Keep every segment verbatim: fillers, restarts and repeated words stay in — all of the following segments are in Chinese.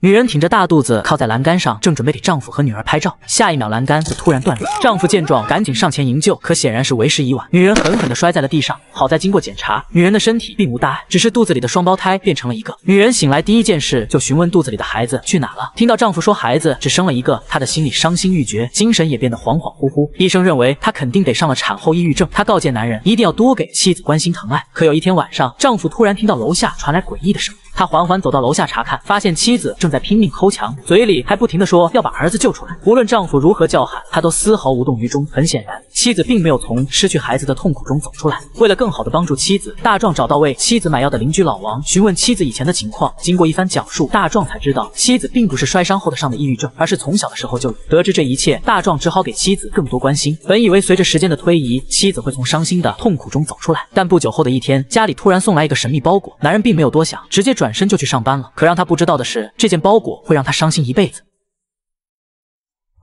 女人挺着大肚子靠在栏杆上，正准备给丈夫和女儿拍照，下一秒栏杆就突然断裂。丈夫见状，赶紧上前营救，可显然是为时已晚，女人狠狠地摔在了地上。好在经过检查，女人的身体并无大碍，只是肚子里的双胞胎变成了一个。女人醒来第一件事就询问肚子里的孩子去哪了，听到丈夫说孩子只生了一个，她的心里伤心欲绝，精神也变得恍恍惚惚。医生认为她肯定得上了产后抑郁症，她告诫男人一定要多给妻子关心疼爱。可有一天晚上，丈夫突然听到楼下传来诡异的声音。 他缓缓走到楼下查看，发现妻子正在拼命抠墙，嘴里还不停地说要把儿子救出来。无论丈夫如何叫喊，她都丝毫无动于衷。很显然，妻子并没有从失去孩子的痛苦中走出来。为了更好地帮助妻子，大壮找到为妻子买药的邻居老王，询问妻子以前的情况。经过一番讲述，大壮才知道妻子并不是摔伤后的上的抑郁症，而是从小的时候就有。得知这一切，大壮只好给妻子更多关心。本以为随着时间的推移，妻子会从伤心的痛苦中走出来，但不久后的一天，家里突然送来一个神秘包裹，男人并没有多想，直接转。 转身就去上班了，可让他不知道的是，这件包裹会让他伤心一辈子。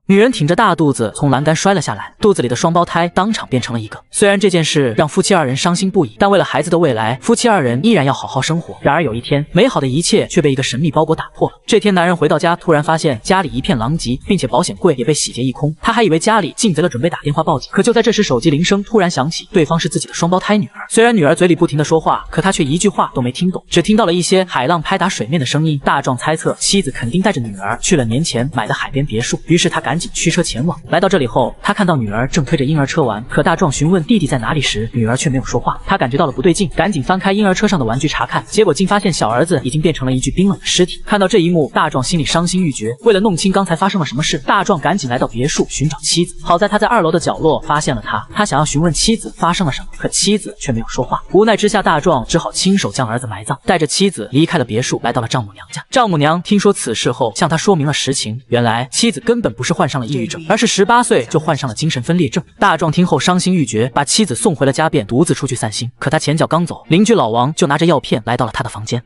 女人挺着大肚子从栏杆摔了下来，肚子里的双胞胎当场变成了一个。虽然这件事让夫妻二人伤心不已，但为了孩子的未来，夫妻二人依然要好好生活。然而有一天，美好的一切却被一个神秘包裹打破了。这天，男人回到家，突然发现家里一片狼藉，并且保险柜也被洗劫一空。他还以为家里进贼了，准备打电话报警。可就在这时，手机铃声突然响起，对方是自己的双胞胎女儿。虽然女儿嘴里不停地说话，可她却一句话都没听懂，只听到了一些海浪拍打水面的声音。大壮猜测妻子肯定带着女儿去了年前买的海边别墅，于是他赶紧。 赶紧驱车前往。来到这里后，他看到女儿正推着婴儿车玩。可大壮询问弟弟在哪里时，女儿却没有说话。他感觉到了不对劲，赶紧翻开婴儿车上的玩具查看，结果竟发现小儿子已经变成了一具冰冷的尸体。看到这一幕，大壮心里伤心欲绝。为了弄清刚才发生了什么事，大壮赶紧来到别墅寻找妻子。好在他在二楼的角落发现了她，他想要询问妻子发生了什么，可妻子却没有说话。无奈之下，大壮只好亲手将儿子埋葬，带着妻子离开了别墅，来到了丈母娘家。丈母娘听说此事后，向他说明了实情。原来妻子根本不是患。 患上了抑郁症，而是十八岁就患上了精神分裂症。大壮听后伤心欲绝，把妻子送回了家，便独自出去散心。可他前脚刚走，邻居老王就拿着药片来到了他的房间。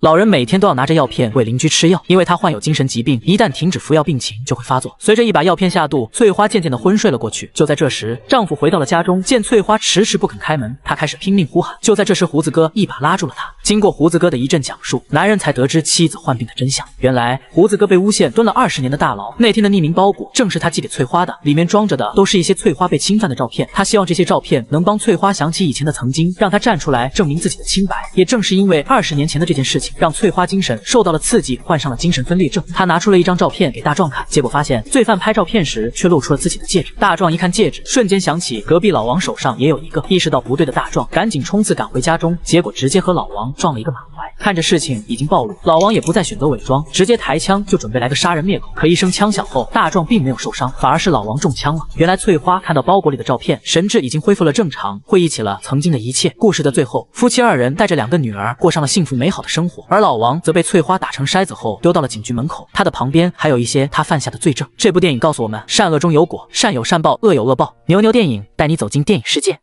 老人每天都要拿着药片为邻居吃药，因为他患有精神疾病，一旦停止服药，病情就会发作。随着一把药片下肚，翠花渐渐的昏睡了过去。就在这时，丈夫回到了家中，见翠花迟迟不肯开门，他开始拼命呼喊。就在这时，胡子哥一把拉住了她。经过胡子哥的一阵讲述，男人才得知妻子患病的真相。原来，胡子哥被诬陷蹲了二十年的大牢，那天的匿名包裹正是他寄给翠花的，里面装着的都是一些翠花被侵犯的照片。他希望这些照片能帮翠花想起以前的曾经，让她站出来证明自己的清白。也正是因为二十年前的这件事情。 让翠花精神受到了刺激，患上了精神分裂症。她拿出了一张照片给大壮看，结果发现罪犯拍照片时却露出了自己的戒指。大壮一看戒指，瞬间想起隔壁老王手上也有一个。意识到不对的大壮赶紧冲刺赶回家中，结果直接和老王撞了一个满怀。看着事情已经暴露，老王也不再选择伪装，直接抬枪就准备来个杀人灭口。可一声枪响后，大壮并没有受伤，反而是老王中枪了。原来翠花看到包裹里的照片，神智已经恢复了正常，回忆起了曾经的一切。故事的最后，夫妻二人带着两个女儿过上了幸福美好的生活。 而老王则被翠花打成筛子后丢到了警局门口，他的旁边还有一些他犯下的罪证。这部电影告诉我们，善恶中有果，善有善报，恶有恶报。牛牛电影带你走进电影世界。